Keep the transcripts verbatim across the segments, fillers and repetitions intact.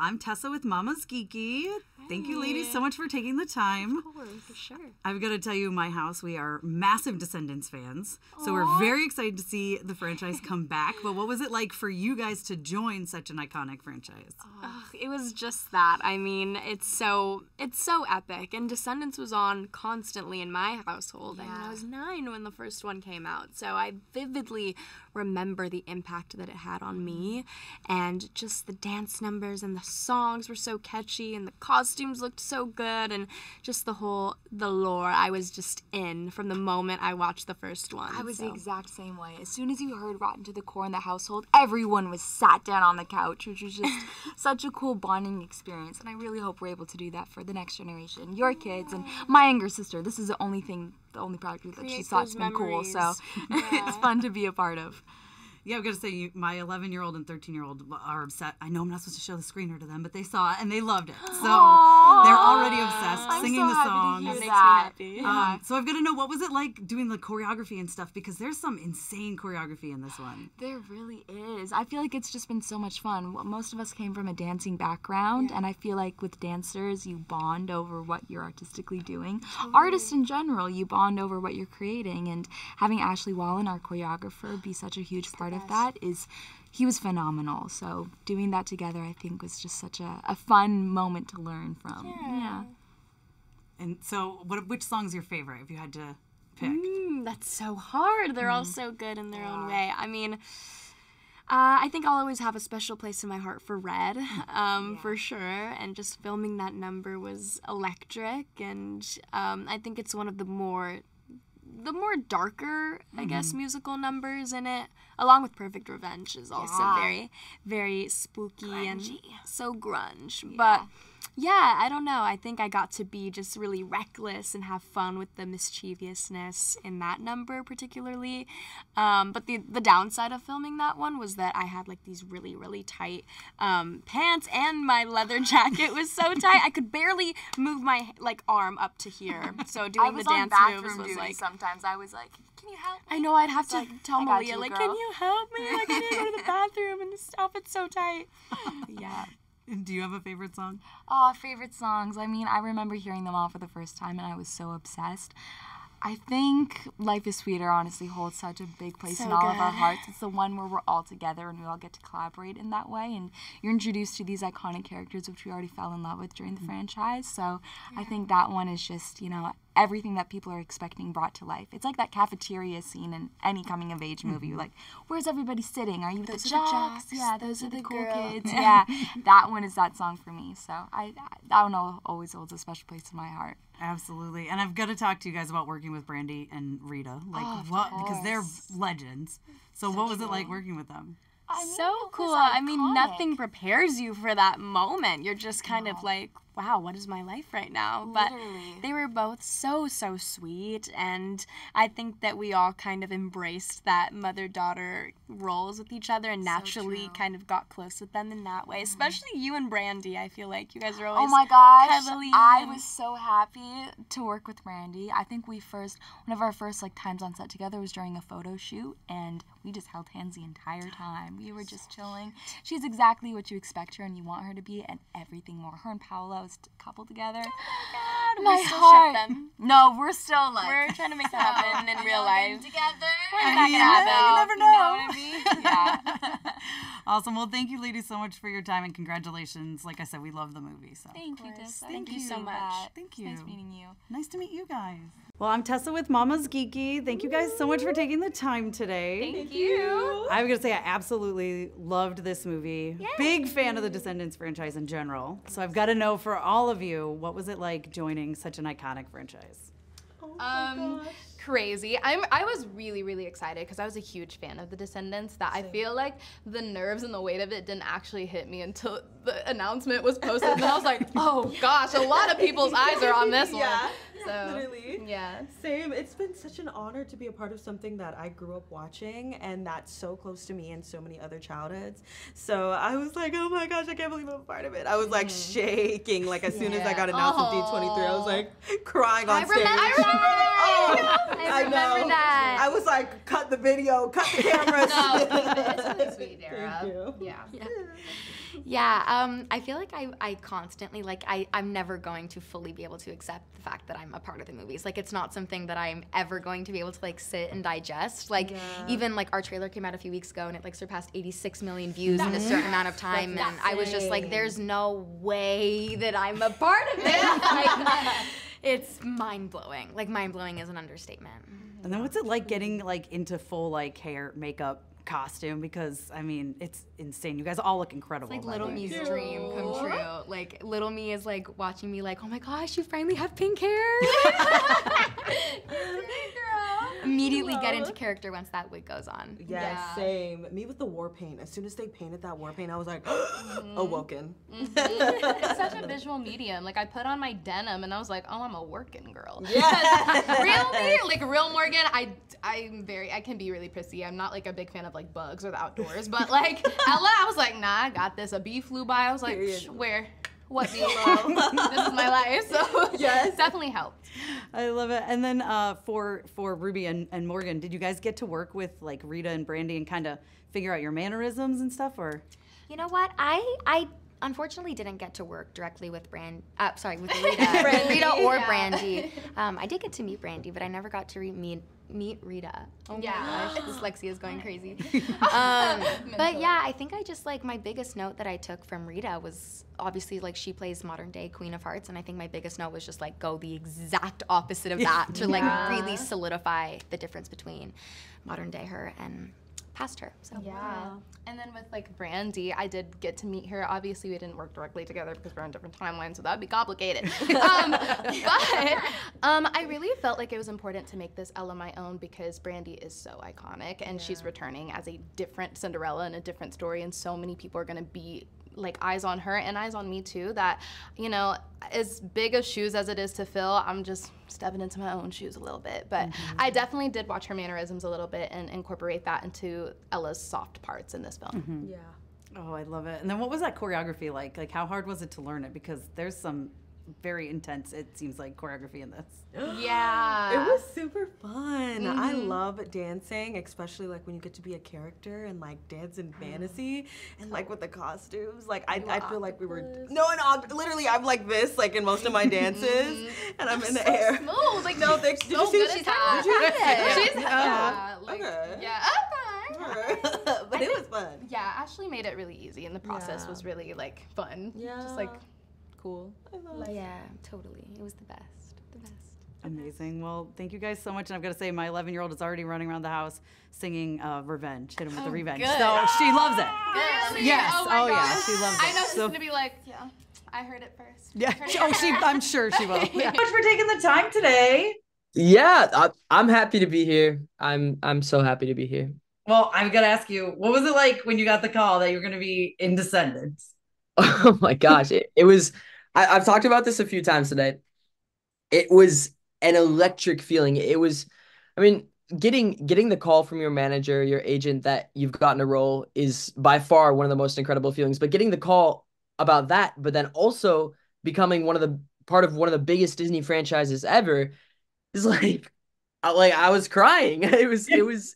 I'm Tessa with Mama's Geeky. Hi. Thank you, ladies, so much for taking the time. Of course, for sure. I've got to tell you, my house, we are massive Descendants fans. Aww. So we're very excited to see the franchise come back. But what was it like for you guys to join such an iconic franchise? Oh, it was just that. I mean, it's so it's so epic. And Descendants was on constantly in my household. Yeah. I mean, I was nine when the first one came out. So I vividly remember the impact that it had on me. And just the dance numbers and the songs were so catchy and the costumes looked so good and just the whole the lore I was just in from the moment I watched the first one. I was so. The exact same way. As soon as you heard Rotten to the Core in the household, everyone was sat down on the couch, which was just such a cool bonding experience, and I really hope we're able to do that for the next generation. Your kids and my younger sister, this is the only thing, the only project that Create she thought's been cool, so yeah. It's fun to be a part of. Yeah, I've got to say, you, my eleven-year-old and thirteen-year-old are upset. I know I'm not supposed to show the screener to them, but they saw it, and they loved it. So Aww. They're already obsessed, I'm singing so the songs. That makes that. Me happy. Uh, so I've got to know, what was it like doing the choreography and stuff? Because there's some insane choreography in this one. There really is. I feel like it's just been so much fun. Most of us came from a dancing background, yeah. And I feel like with dancers, you bond over what you're artistically doing. Totally. Artists in general, you bond over what you're creating, and having Ashley Wallen, our choreographer, be such a huge part of of that is he was phenomenal, so doing that together I think was just such a, a fun moment to learn from. Yeah. Yeah. And so what which song's your favorite if you had to pick? Mm, that's so hard. They're mm. all so good in their yeah. own way. I mean Uh, I think I'll always have a special place in my heart for Red, um, yeah. for sure, and just filming that number was electric, and um, I think it's one of the more the more darker, I mm-hmm. guess, musical numbers in it, along with Perfect Revenge is also yeah. very, very spooky grungy. And so grunge. Yeah. But, yeah, I don't know. I think I got to be just really reckless and have fun with the mischievousness in that number particularly. Um, but the, the downside of filming that one was that I had, like, these really, really tight um, pants, and my leather jacket was so tight. I could barely move my, like, arm up to here. So doing the dance moves was, like... Sometimes I was like, can you help me? I know I'd have it's to like, tell Malia, you, like, girl. Can you help me? Like, I need to go to the bathroom and this outfit's so tight. Yeah. Do you have a favorite song? Oh, favorite songs. I mean, I remember hearing them all for the first time and I was so obsessed. I think Life is Sweeter honestly holds such a big place so in all good. Of our hearts. It's the one where we're all together and we all get to collaborate in that way. And you're introduced to these iconic characters, which we already fell in love with during the mm-hmm. franchise. So yeah. I think that one is just, you know, everything that people are expecting brought to life. It's like that cafeteria scene in any coming-of-age mm-hmm. movie. Like, where's everybody sitting? Are you those the jocks? Jocks? Yeah, those, those are, are the, the cool girl. Kids. Yeah, that one is that song for me. So I, that one always holds a special place in my heart. Absolutely. And I've got to talk to you guys about working with Brandy and Rita. Like, oh, what? Course. Because they're legends. So, so what was cool. it like working with them? I mean, so cool. I mean, nothing prepares you for that moment. You're just kind no. of like, wow, what is my life right now? But Literally. They were both so, so sweet. And I think that we all kind of embraced that mother-daughter roles with each other and naturally so kind of got close with them in that way. Mm. Especially you and Brandy. I feel like you guys are always Oh my gosh. Cuddly. I was so happy to work with Brandy. I think we first, one of our first like times on set together was during a photo shoot. And we just held hands the entire time. We were just chilling. She's exactly what you expect her and you want her to be and everything more. Her and Paolo coupled together. Oh my god, my we still heart. Ship them. No, we're still like we're trying to make that happen in real life. Together, we're not gonna happen. You never know. You know what I mean? Yeah. Awesome. Well, thank you, ladies, so much for your time and congratulations. Like I said, we love the movie. So thank you, Tess. Thank, thank you so much. That. Thank you. It's nice meeting you. Nice to meet you guys. Well, I'm Tessa with Mama's Geeky. Thank you guys so much for taking the time today. Thank, thank you. I'm gonna say I absolutely loved this movie. Yay. Big fan of the Descendants franchise in general. So I've got to know for all of you, what was it like joining such an iconic franchise? Oh my um, gosh. Crazy. I'm, I was really, really excited because I was a huge fan of The Descendants that Same. I feel like the nerves and the weight of it didn't actually hit me until the announcement was posted. And then I was like, oh gosh, a lot of people's eyes are on this yeah. one. So, Literally. Yeah. Same. It's been such an honor to be a part of something that I grew up watching and that's so close to me and so many other childhoods. So I was like, oh my gosh, I can't believe I'm a part of it. I was like mm. shaking. Like as yeah. soon as I got announced at D twenty-three, I was like crying on I stage. Remember, I remember. Oh, I, I remember know. That. I was like, cut the video, cut the cameras. No, it's really sweet, Dara. Thank you. Yeah. yeah. Yeah, um, I feel like I, I constantly, like, I, I'm never going to fully be able to accept the fact that I'm a part of the movies. Like, it's not something that I'm ever going to be able to, like, sit and digest. Like, yeah. even, like, our trailer came out a few weeks ago, and it, like, surpassed eighty-six million views That's in a certain nuts. amount of time. That's and nuts. I was just like, there's no way that I'm a part of this. Like, it's mind-blowing. Like, mind-blowing is an understatement. And then what's it like getting, like, into full, like, hair, makeup, costume, because I mean it's insane. You guys all look incredible. It's like little me's dream come true. Like little me is like watching me like, oh my gosh, you finally have pink hair. Immediately get into character once that wig goes on. Yeah, yeah, same. Me with the war paint. As soon as they painted that war paint, I was like, mm-hmm. awoken. Mm-hmm. It's such a visual medium. Like I put on my denim and I was like, oh, I'm a working girl. Yeah. Real me, like real Morgan. I, I'm very. I can be really prissy. I'm not like a big fan of like bugs or the outdoors, but like Ella, I was like, nah, I got this. A bee flew by. I was like, where? What do you love? This is my life, so yes. It's definitely helped. I love it. And then uh, for for Ruby and, and Morgan, did you guys get to work with like Rita and Brandy and kind of figure out your mannerisms and stuff, or? You know what, I I unfortunately didn't get to work directly with Brand. Uh, sorry, with Rita, Brandy, Rita or yeah. Brandy. Um, I did get to meet Brandy, but I never got to re meet. meet Rita. Oh yeah. my gosh, dyslexia is going crazy. Um, but yeah, I think I just like, my biggest note that I took from Rita was obviously like she plays modern day Queen of Hearts, and I think my biggest note was just like go the exact opposite of that to like yeah. really solidify the difference between modern day her and past her. So. Yeah. And then with like Brandy, I did get to meet her. Obviously we didn't work directly together because we're on different timelines, so that would be complicated. um, but um, I really felt like it was important to make this Ella my own because Brandy is so iconic and yeah. she's returning as a different Cinderella and a different story, and so many people are gonna be like eyes on her and eyes on me too, that, you know, as big of shoes as it is to fill, I'm just stepping into my own shoes a little bit. But mm-hmm. I definitely did watch her mannerisms a little bit and incorporate that into Ella's soft parts in this film. Mm-hmm. Yeah. Oh, I love it. And then what was that choreography like? Like how hard was it to learn it? Because there's some very intense, it seems like, choreography in this. Yeah. It was super fun. Mm-hmm. I love dancing, especially like when you get to be a character and like dance in fantasy and like with the costumes. Like I, I feel like we were, no, an ob literally I'm like this, like in most of my dances and I'm, I'm in the so air. Smooth. Like, no, they, did so you see good she's at that. She's, uh, yeah, like, okay. yeah. but I it think, was fun. Yeah, Ashley made it really easy and the process yeah. was really like fun. Yeah. Just like, cool. I love it. Yeah, totally. It was the best. The best. Amazing. Well, thank you guys so much. And I've got to say, my eleven-year-old is already running around the house singing uh, "Revenge." Hit him with oh, the revenge. Good. So she loves it. Really? Yes. Oh, oh yeah, she loves it. I know she's so gonna be like, yeah, I heard it first. Yeah. It first. Oh, she. I'm sure she will. Yeah. Thank you so much for taking the time today. Yeah, I, I'm happy to be here. I'm I'm so happy to be here. Well, I'm gonna ask you, what was it like when you got the call that you're gonna be in Descendants? Oh my gosh, it, it was, I, I've talked about this a few times today. It was an electric feeling. It was, I mean, getting getting the call from your manager, your agent that you've gotten a role is by far one of the most incredible feelings, but getting the call about that, but then also becoming one of the, part of one of the biggest Disney franchises ever is like, I, like I was crying. It was, it was,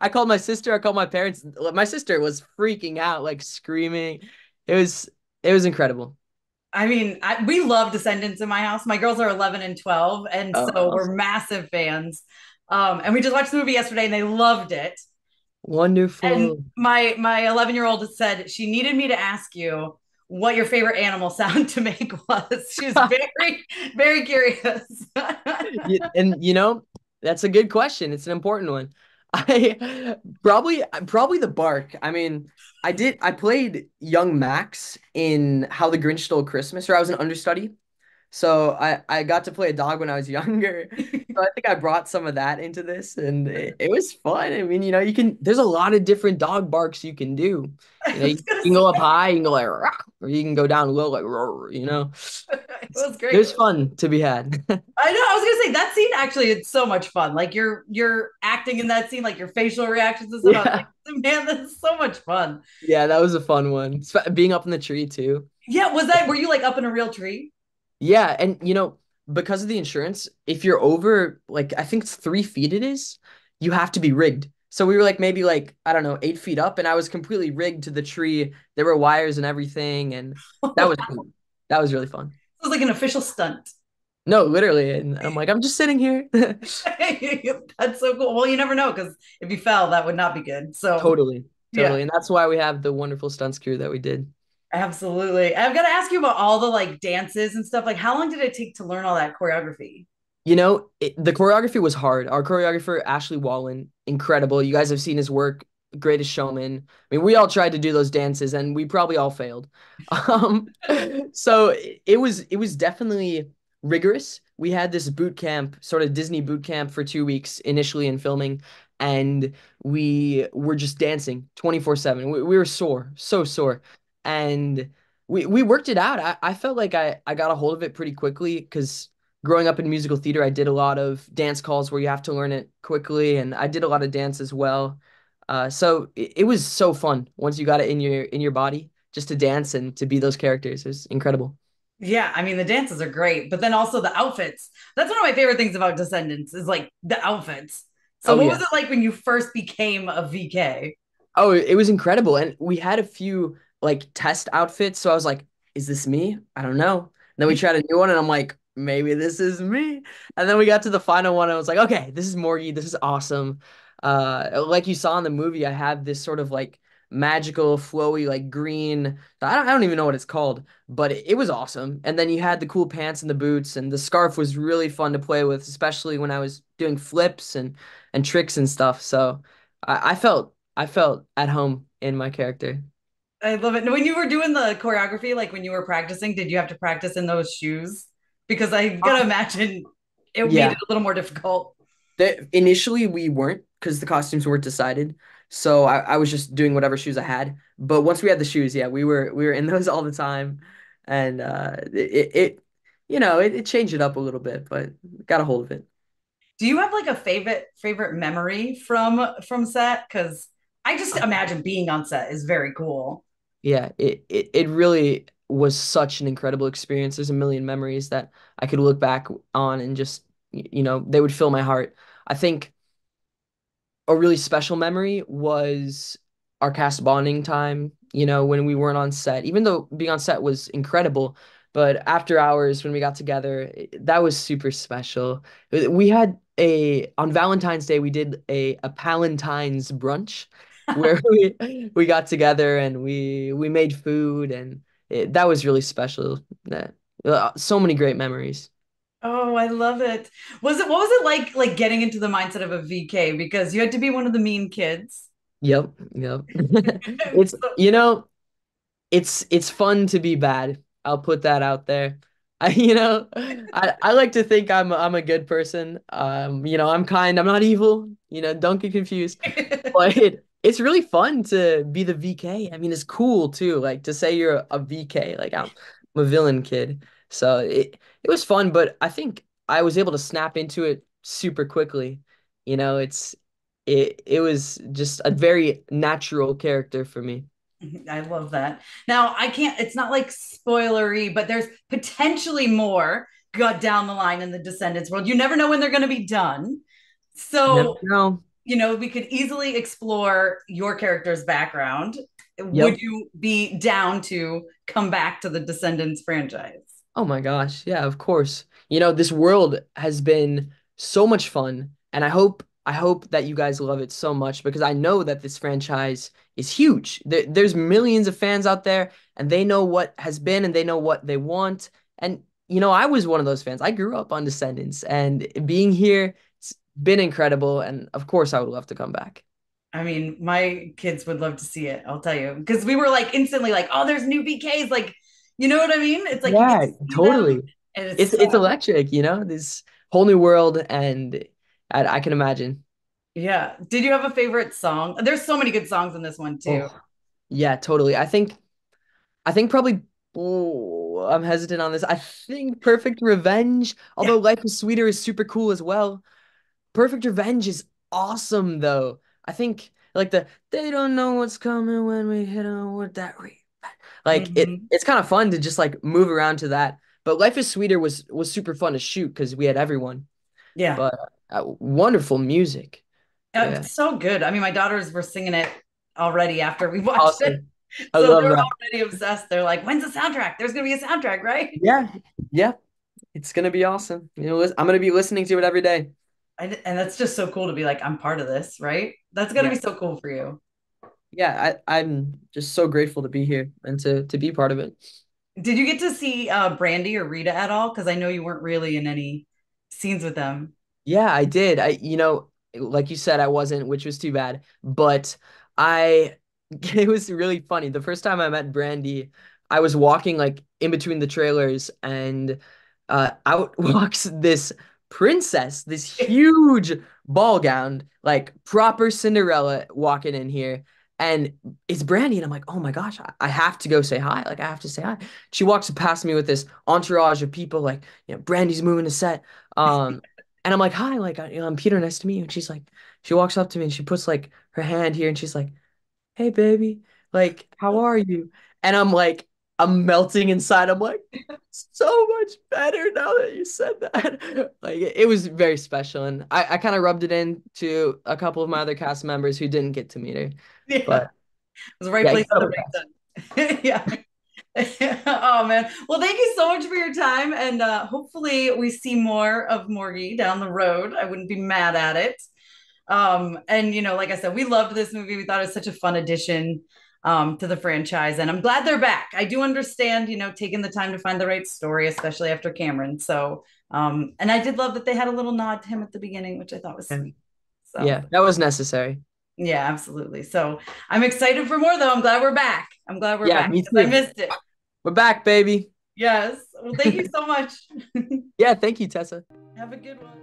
I called my sister, I called my parents. My sister was freaking out, like screaming. It was, It was incredible. I mean, I, we love Descendants in my house. My girls are eleven and twelve, and oh, so awesome. We're massive fans. Um, and we just watched the movie yesterday, and they loved it. Wonderful. And my my eleven-year-old said she needed me to ask you what your favorite animal sound to make was. She was very, very curious. And, you know, that's a good question. It's an important one. I probably probably the bark. I mean, I did I played young Max in How the Grinch Stole Christmas, or I was an understudy. So I, I got to play a dog when I was younger. So I think I brought some of that into this, and it, it was fun. I mean, you know, you can there's a lot of different dog barks you can do. You know, you, you can go up high, you can go like rah, or you can go down low like roar, you know. It was great. It was fun to be had. I know, I was gonna say that scene actually it's so much fun. Like you're you're acting in that scene, like your facial reactions and stuff. Yeah. Like, man, that's so much fun. Yeah, that was a fun one. Being up in the tree too. Yeah, was that were you like up in a real tree? Yeah, and you know, because of the insurance, if you're over, like, I think it's three feet it is, you have to be rigged. So we were like maybe like, I don't know, eight feet up, and I was completely rigged to the tree. There were wires and everything, and that was cool. That was really fun. It was like an official stunt. No, literally. And I'm like, I'm just sitting here. That's so cool. Well, you never know, because if you fell, that would not be good. So totally. Totally. Yeah. And that's why we have the wonderful stunt crew that we did. Absolutely. I've got to ask you about all the like dances and stuff. Like, how long did it take to learn all that choreography? You know, it, the choreography was hard. Our choreographer, Ashley Wallen, incredible. You guys have seen his work, Greatest Showman. I mean, we all tried to do those dances and we probably all failed. Um, so it was, it was definitely rigorous. We had this boot camp, sort of Disney boot camp for two weeks initially in filming, and we were just dancing twenty-four seven. We, we were sore, so sore. And we, we worked it out. I, I felt like I, I got a hold of it pretty quickly, because growing up in musical theater, I did a lot of dance calls where you have to learn it quickly. And I did a lot of dance as well. Uh, so it, it was so fun once you got it in your in your body, just to dance and to be those characters. It was incredible. Yeah, I mean, the dances are great, but then also the outfits. That's one of my favorite things about Descendants is like the outfits. So oh, what yeah. was it like when you first became a V K? Oh, it was incredible. And we had a few like test outfits. So I was like, is this me? I don't know. And then we tried a new one and I'm like, maybe this is me. And then we got to the final one and I was like, okay, this is Morgie. This is awesome. Uh, like you saw in the movie, I have this sort of like magical, flowy, like green. I don't, I don't even know what it's called, but it, it was awesome. And then you had the cool pants and the boots, and the scarf was really fun to play with, especially when I was doing flips and, and tricks and stuff. So I, I felt, I felt at home in my character. I love it. When you were doing the choreography, like when you were practicing, did you have to practice in those shoes? Because I gotta imagine it made yeah. it a little more difficult. The, initially, we weren't, because the costumes weren't decided. So I, I was just doing whatever shoes I had. But once we had the shoes, yeah, we were we were in those all the time, and uh, it, it you know it, it changed it up a little bit, but got a hold of it. Do you have like a favorite favorite memory from from set? Because I just imagine being on set is very cool. Yeah, it it it really was such an incredible experience. There's a million memories that I could look back on and just, you know, they would fill my heart. I think a really special memory was our cast bonding time, you know, when we weren't on set, even though being on set was incredible, but after hours when we got together, that was super special. We had a, on Valentine's Day, we did a, a Palentine's brunch where we, we got together and we, we made food, and It, that was really special. That uh, so many great memories. Oh, I love it. Was it, what was it like, like getting into the mindset of a V K? Because you had to be one of the mean kids. Yep. Yep. It's, you know, it's, it's fun to be bad. I'll put that out there. I, you know, I, I like to think I'm, I'm a good person. Um, you know, I'm kind, I'm not evil, you know, don't get confused. But it, it's really fun to be the V K. I mean, it's cool too, like to say you're a, a V K, like I'm, I'm a villain kid. So it, it was fun, but I think I was able to snap into it super quickly. You know, it's, it, it was just a very natural character for me. I love that. Now I can't, it's not like spoilery, but there's potentially more got down the line in the Descendants world. You never know when they're going to be done. So no. You know, we could easily explore your character's background. Yep. Would you be down to come back to the Descendants franchise? Oh my gosh. Yeah, of course. You know, this world has been so much fun, and I hope, I hope that you guys love it so much, because I know that this franchise is huge. There, there's millions of fans out there, and they know what has been and they know what they want. And, you know, I was one of those fans. I grew up on Descendants, and being here, been incredible, and of course I would love to come back. I mean, my kids would love to see it, I'll tell you, because we were like instantly like, oh, there's new V Ks, like, you know what I mean? It's like, yeah, totally. It's it's, so it's electric, you know, this whole new world, and I, I can imagine. Yeah. Did you have a favorite song? There's so many good songs in this one too. Oh, yeah, totally. I think, I think probably. Oh, I'm hesitant on this. I think Perfect Revenge, although yeah. Life is Sweeter is super cool as well. Perfect Revenge is awesome, though. I think, like, the they don't know what's coming when we hit them with that. Like, mm-hmm. it, it's kind of fun to just, like, move around to that. But Life is Sweeter was was super fun to shoot because we had everyone. Yeah. But uh, wonderful music. Yeah. It's so good. I mean, my daughters were singing it already after we watched awesome. it. I so love they're that. already obsessed. They're like, when's the soundtrack? There's going to be a soundtrack, right? Yeah. Yeah. It's going to be awesome. You know, I'm going to be listening to it every day. And, and that's just so cool to be like, I'm part of this, right? That's going to yeah. be so cool for you. Yeah. I, I'm just so grateful to be here and to, to be part of it. Did you get to see uh, Brandy or Rita at all? Because I know you weren't really in any scenes with them. Yeah, I did. I, you know, like you said, I wasn't, which was too bad, but I... It was really funny. The first time I met Brandy, I was walking like in between the trailers, and uh, out walks this princess, this huge ball gown, like proper Cinderella walking in here. And it's Brandy. And I'm like, oh my gosh, I, I have to go say hi. Like, I have to say hi. She walks past me with this entourage of people like, you know, Brandy's moving a set. Um, and I'm like, hi, like, I, you know, I'm Peder. Nice to meet you. And she's like, she walks up to me and she puts like her hand here and she's like, hey baby, like, how are you? And I'm like, I'm melting inside. I'm like, so much better now that you said that. Like, it was very special. And I, I kind of rubbed it in to a couple of my other cast members who didn't get to meet her. Yeah. But it was the right yeah, place at the right time. Yeah. Oh man. Well, thank you so much for your time. And uh, hopefully we see more of Morgie down the road. I wouldn't be mad at it. Um, and, you know, like I said, we loved this movie. We thought it was such a fun addition um, to the franchise. And I'm glad they're back. I do understand, you know, taking the time to find the right story, especially after Cameron. So, um, and I did love that they had a little nod to him at the beginning, which I thought was sweet. So, yeah, that was necessary. Yeah, absolutely. So I'm excited for more, though. I'm glad we're back. I'm glad we're yeah, back. Me too. I missed it. We're back, baby. Yes. Well, thank you so much. Yeah, thank you, Tessa. Have a good one.